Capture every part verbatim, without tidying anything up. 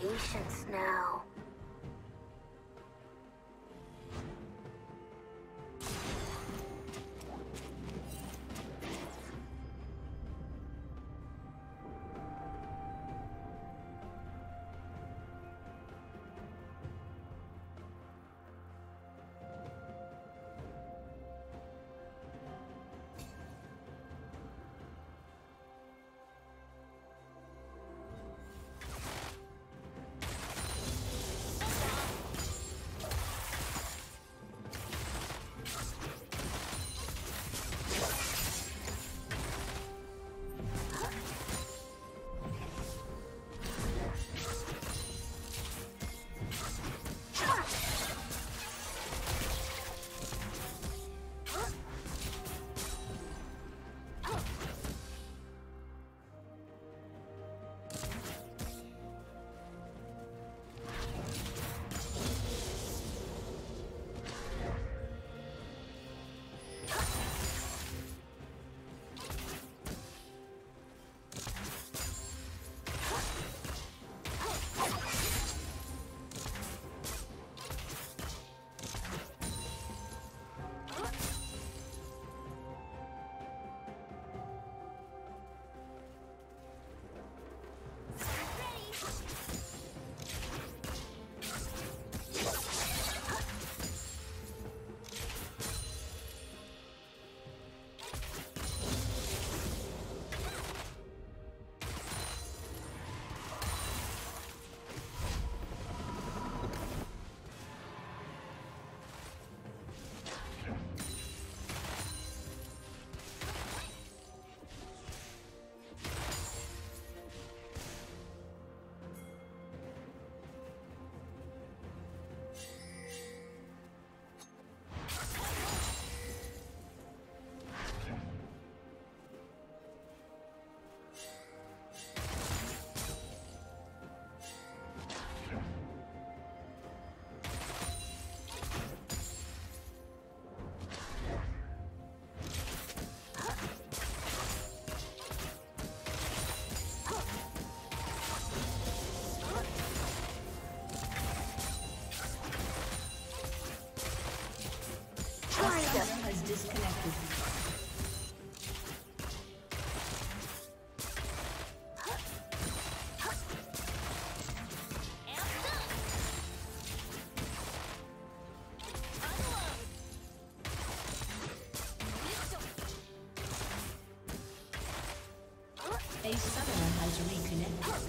Patience now. Disconnected. A summoner has reconnected.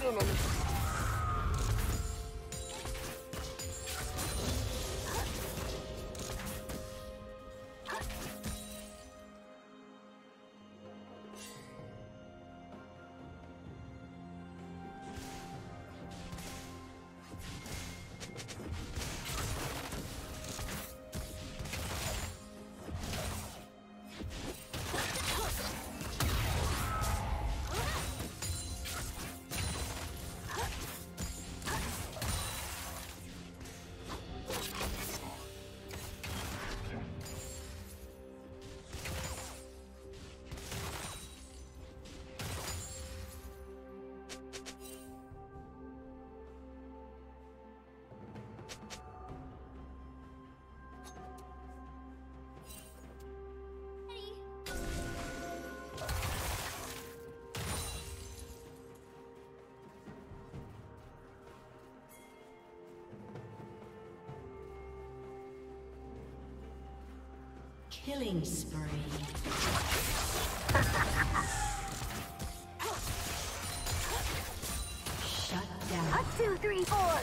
Enemy. Killing spree. Shut down. Up two, three, four.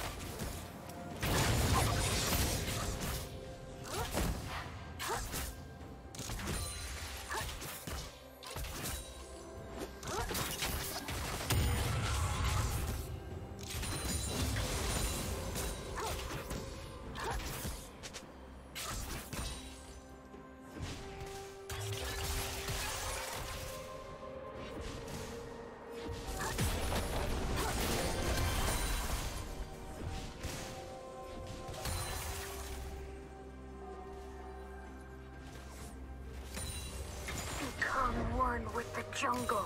With the jungle.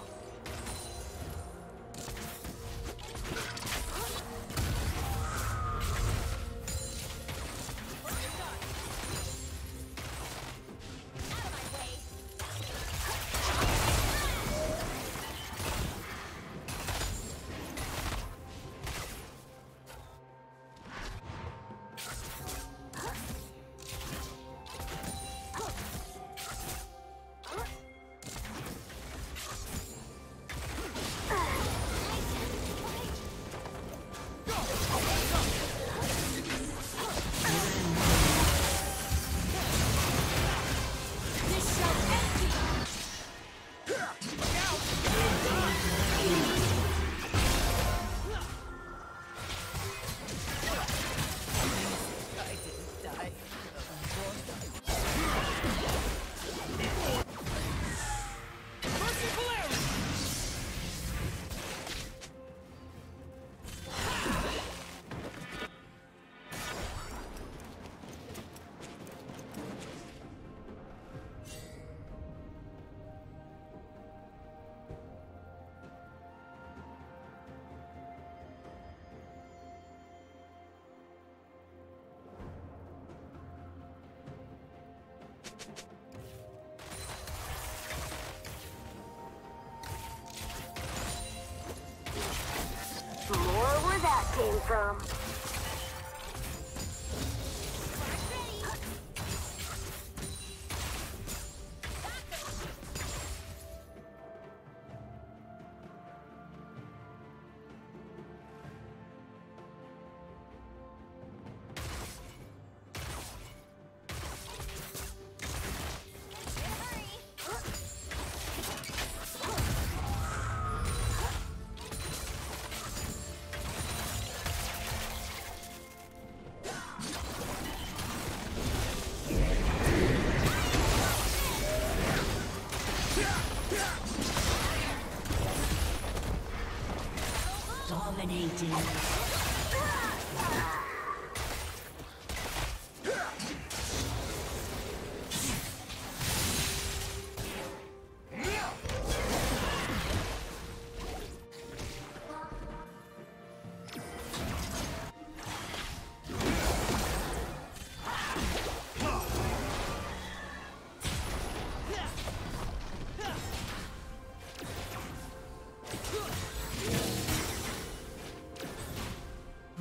Came from. Dominating.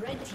Red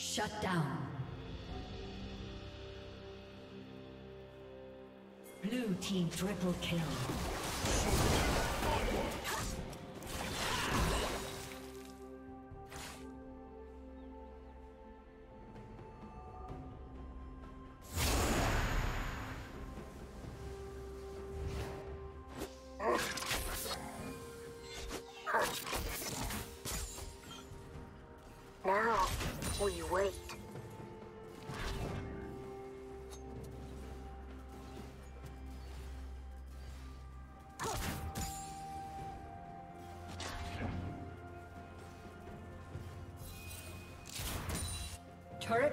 Shut down. Blue team triple kill.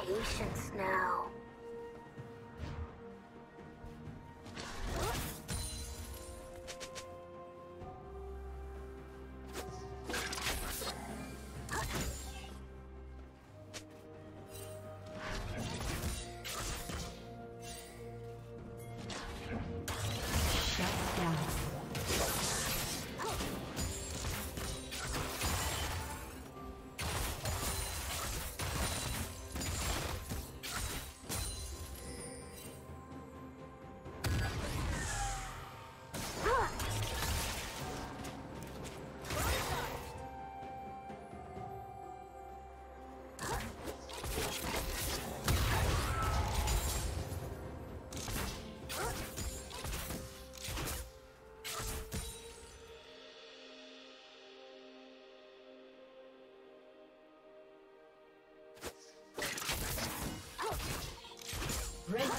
Patience now. Red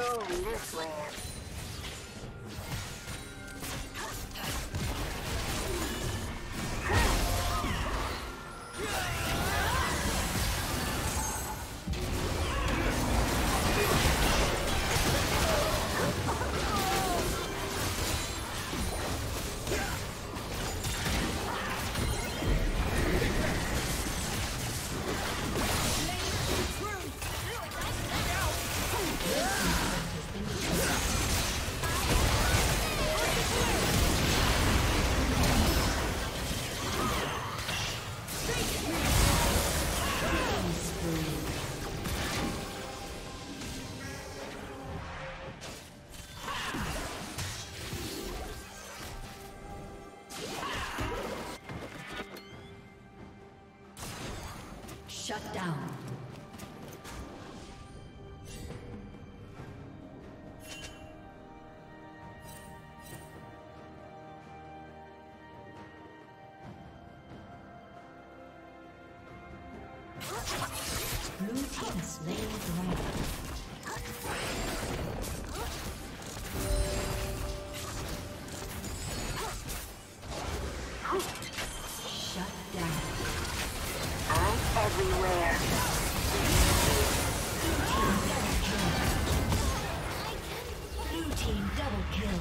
Oh, this land. Shut down. Blue team slain dragon. Shut down. Everywhere. Blue team double kill.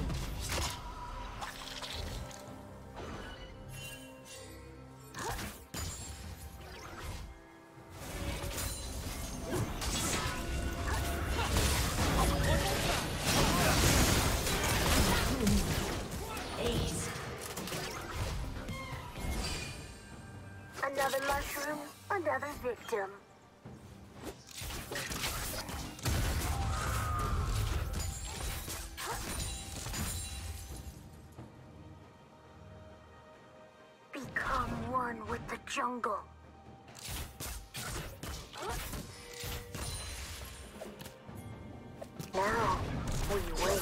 Blue team double kill. mushroom, another victim. Become one with the jungle. Now, we wait.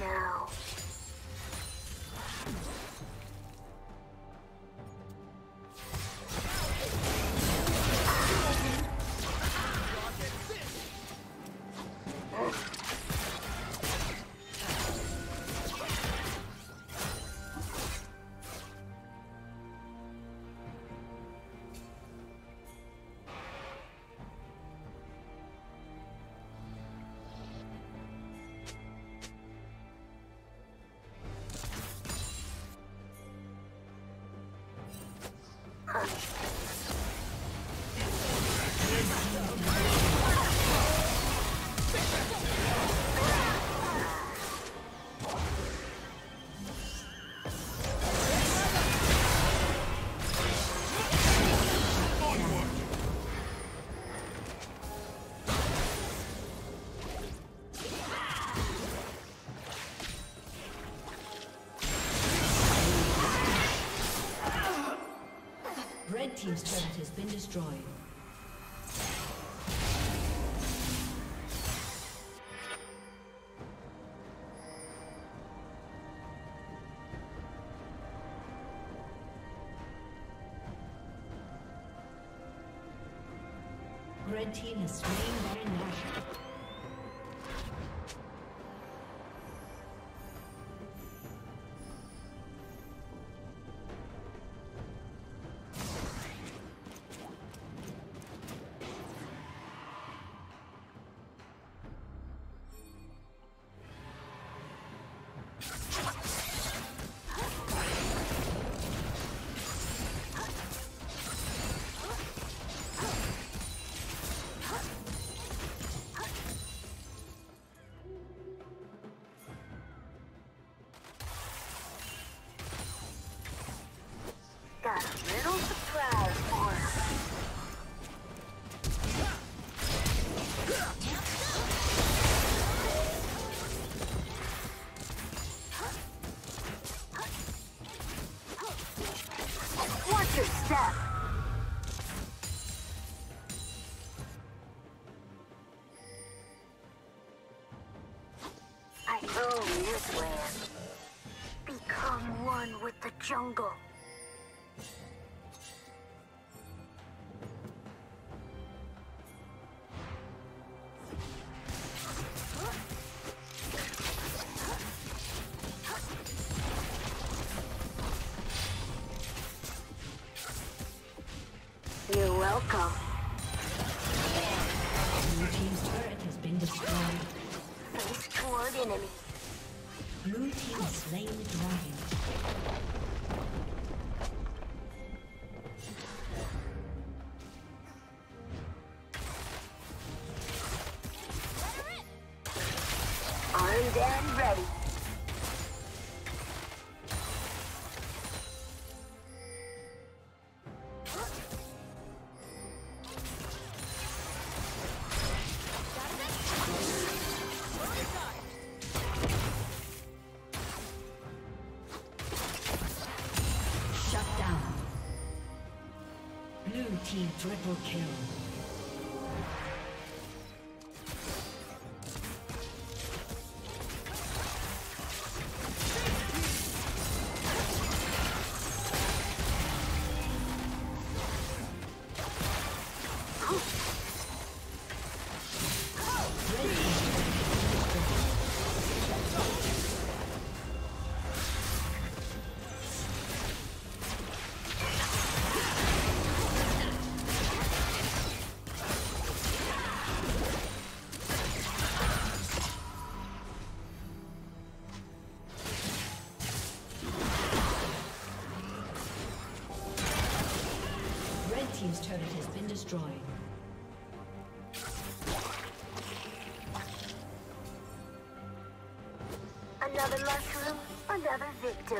Now. Team's turret has been destroyed. Red team has slain Baron Nashor. Got a little surprise for us. Watch your step. jungle. You're welcome. Blue team's turret has been destroyed. Face toward enemy. Blue team has slain the dragon. Triple kill. Turret has been destroyed. Another mushroom, another victim.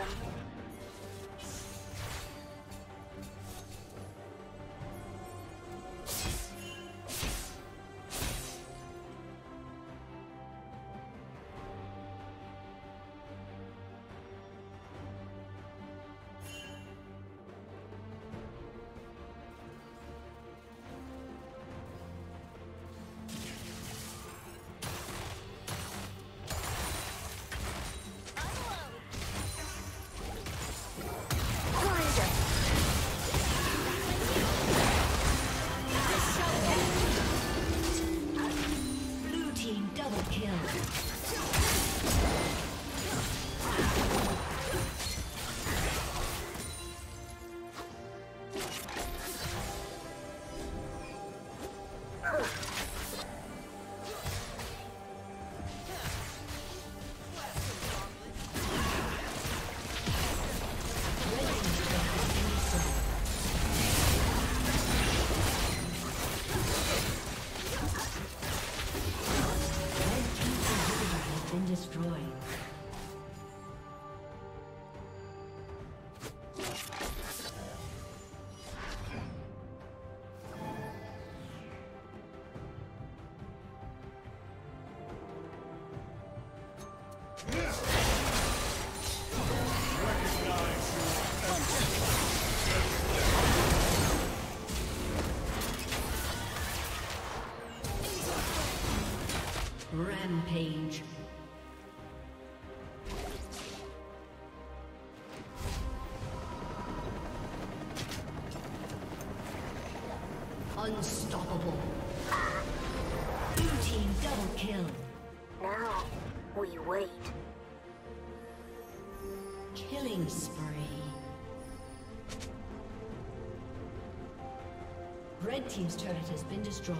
Rampage. Unstoppable. Blue team double kill. Now we wait. Killing spree. Red team's turret has been destroyed.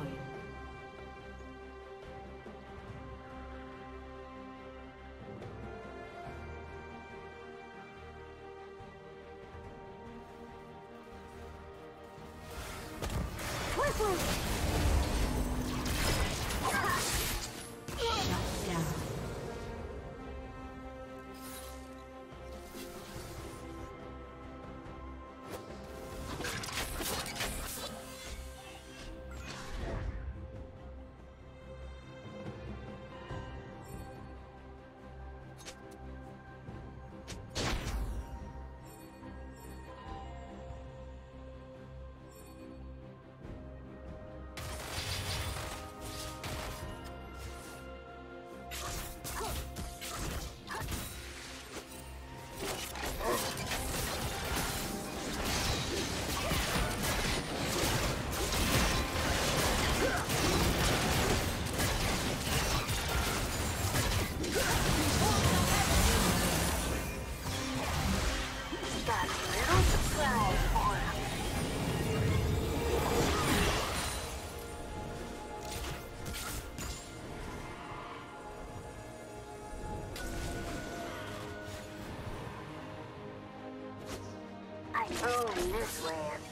patrolling this land.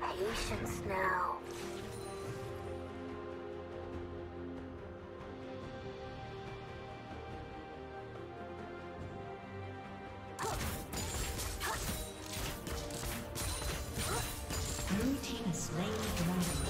Patience now. Blue team has slain the dragon.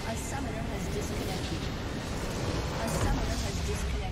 A summoner has disconnected. A summoner has disconnected.